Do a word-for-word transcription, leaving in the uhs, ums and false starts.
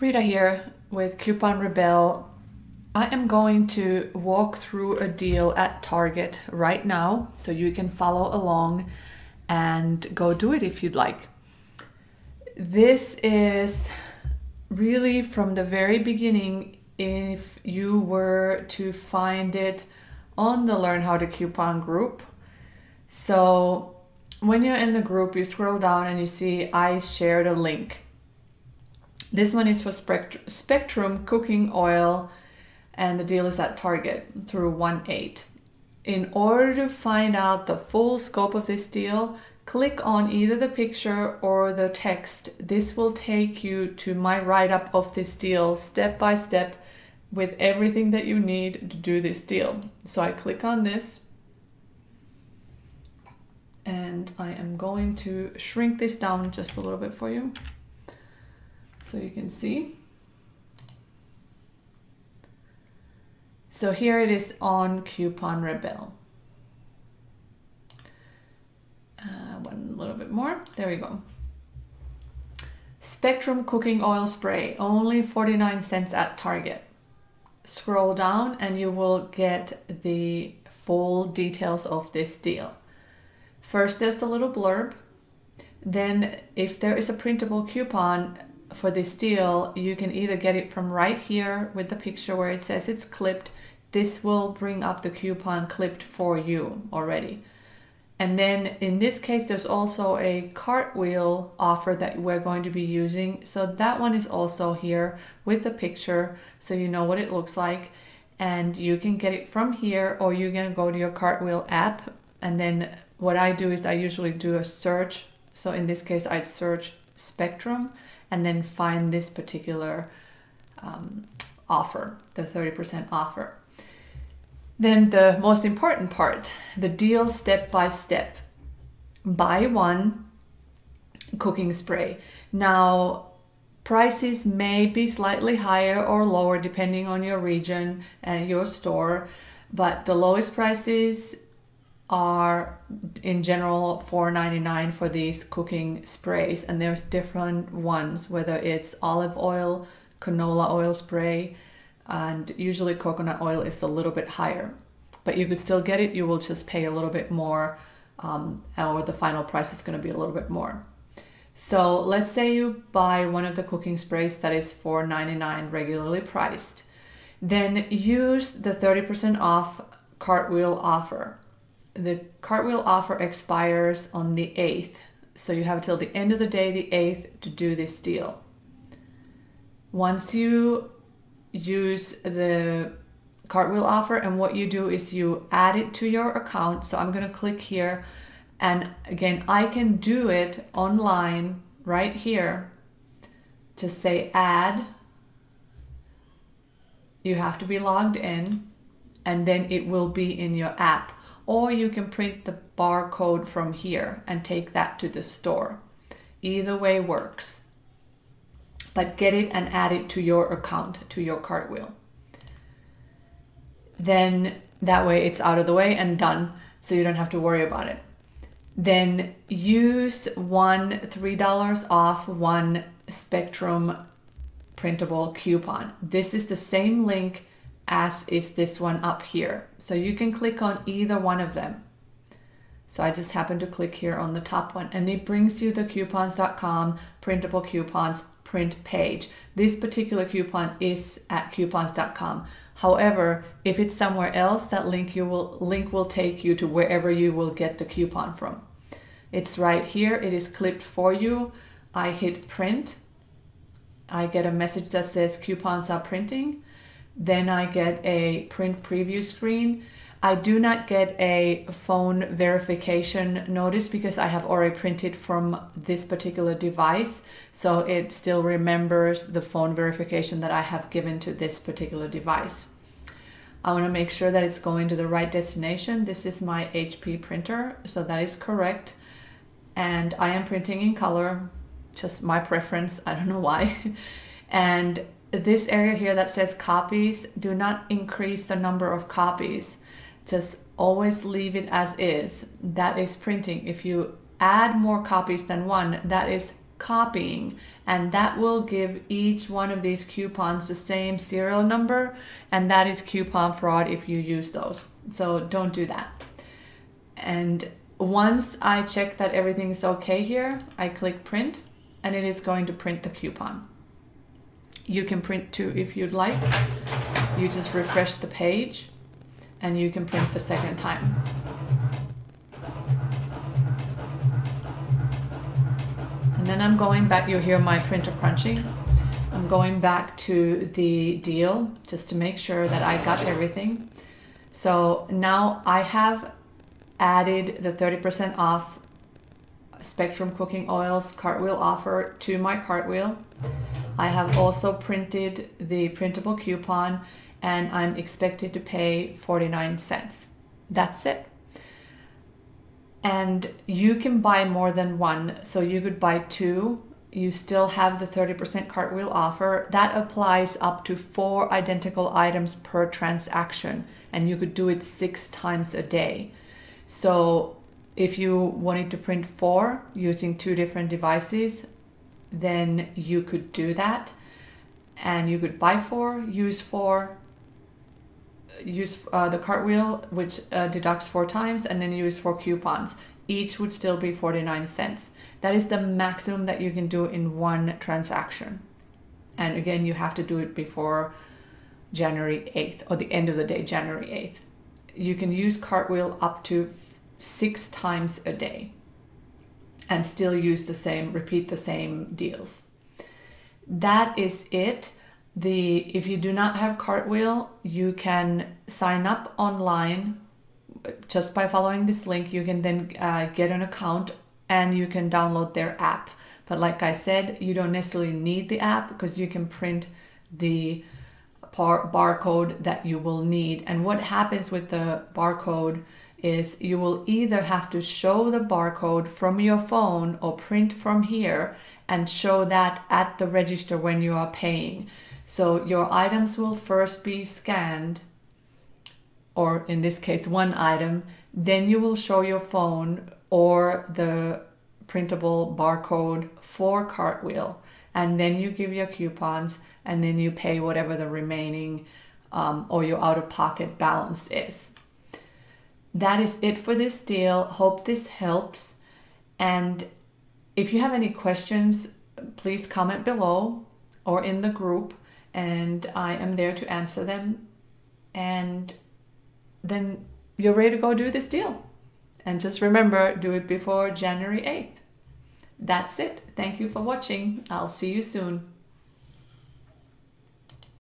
Rita here with Coupon Rebelle. I am going to walk through a deal at Target right now so you can follow along and go do it if you'd like. This is really from the very beginning. If you were to find it on the Learn How to Coupon group. So when you're in the group, you scroll down and you see I shared a link. This one is for Spectrum cooking oil, and the deal is at Target through one eight. In order to find out the full scope of this deal, click on either the picture or the text. This will take you to my write-up of this deal step by step with everything that you need to do this deal. So I click on this, and I am going to shrink this down just a little bit for you, so you can see. So here it is on Coupon Rebelle. Uh, one little bit more, there we go. Spectrum cooking oil spray, only forty-nine cents at Target. Scroll down and you will get the full details of this deal. First, there's the little blurb. Then if there is a printable coupon for this deal, you can either get it from right here with the picture where it says it's clipped. This will bring up the coupon clipped for you already. And then in this case, there's also a Cartwheel offer that we're going to be using. So that one is also here with the picture, so you know what it looks like. And you can get it from here, or you can go to your Cartwheel app. And then what I do is I usually do a search. So in this case, I'd search Spectrum and then find this particular um, offer, the thirty percent offer. Then the most important part, the deal step by step. Buy one cooking spray. Now, prices may be slightly higher or lower depending on your region and your store, but the lowest prices are in general four ninety-nine for these cooking sprays, and there's different ones, whether it's olive oil, canola oil spray, and usually coconut oil is a little bit higher, but you could still get it. You will just pay a little bit more, um, or the final price is going to be a little bit more. So let's say you buy one of the cooking sprays that is four ninety-nine regularly priced, then use the thirty percent off Cartwheel offer. The Cartwheel offer expires on the eighth, so you have till the end of the day, the eighth, to do this deal. Once you use the Cartwheel offer, and what you do is you add it to your account. So I'm going to click here, and again, I can do it online right here. Just say add. You have to be logged in, and then it will be in your app. Or you can print the barcode from here and take that to the store. Either way works, but get it and add it to your account, to your Cartwheel. Then that way it's out of the way and done, so you don't have to worry about it. Then use one three dollars off one Spectrum printable coupon. This is the same link as is this one up here. So you can click on either one of them. So I just happen to click here on the top one, and it brings you the coupons dot com printable coupons print page. This particular coupon is at coupons dot com. However, if it's somewhere else, that link you will link will take you to wherever you will get the coupon from. It's right here. It is clipped for you. I hit print. I get a message that says coupons are printing. Then I get a print preview screen. I do not get a phone verification notice because I have already printed from this particular device. So it still remembers the phone verification that I have given to this particular device. I want to make sure that it's going to the right destination. This is my H P printer, so that is correct. And I am printing in color, just my preference, I don't know why. And this area here that says copies, do not increase the number of copies. Just always leave it as is. That is printing. If you add more copies than one, that is copying, and that will give each one of these coupons the same serial number, and that is coupon fraud if you use those. So don't do that. And once I check that everything's okay here, I click print, and it is going to print the coupon. You can print two if you'd like. You just refresh the page and you can print the second time. And then I'm going back, you hear my printer crunching. I'm going back to the deal just to make sure that I got everything. So now I have added the thirty percent off Spectrum cooking oils Cartwheel offer to my Cartwheel. I have also printed the printable coupon and I'm expected to pay forty-nine cents. That's it. And you can buy more than one, so you could buy two. You still have the thirty percent Cartwheel offer. That applies up to four identical items per transaction, and you could do it six times a day. So if you wanted to print four using two different devices, then you could do that. And you could buy four, use four, use uh, the Cartwheel, which uh, deducts four times, and then use four coupons. Each would still be forty-nine cents. That is the maximum that you can do in one transaction. And again, you have to do it before January eighth, or the end of the day, January eighth. You can use Cartwheel up to six times a day and still use the same, repeat the same deals. That is it. The, if you do not have Cartwheel, you can sign up online just by following this link. You can then uh, get an account and you can download their app. But like I said, you don't necessarily need the app because you can print the bar barcode that you will need. And what happens with the barcode is you will either have to show the barcode from your phone or print from here and show that at the register when you are paying. So your items will first be scanned, or in this case one item, then you will show your phone or the printable barcode for Cartwheel, and then you give your coupons, and then you pay whatever the remaining um, or your out-of-pocket balance is. That is it for this deal. Hope this helps, and if you have any questions, please comment below or in the group, and I am there to answer them. And then you're ready to go do this deal. And just remember, do it before January eighth. That's it. Thank you for watching. I'll see you soon.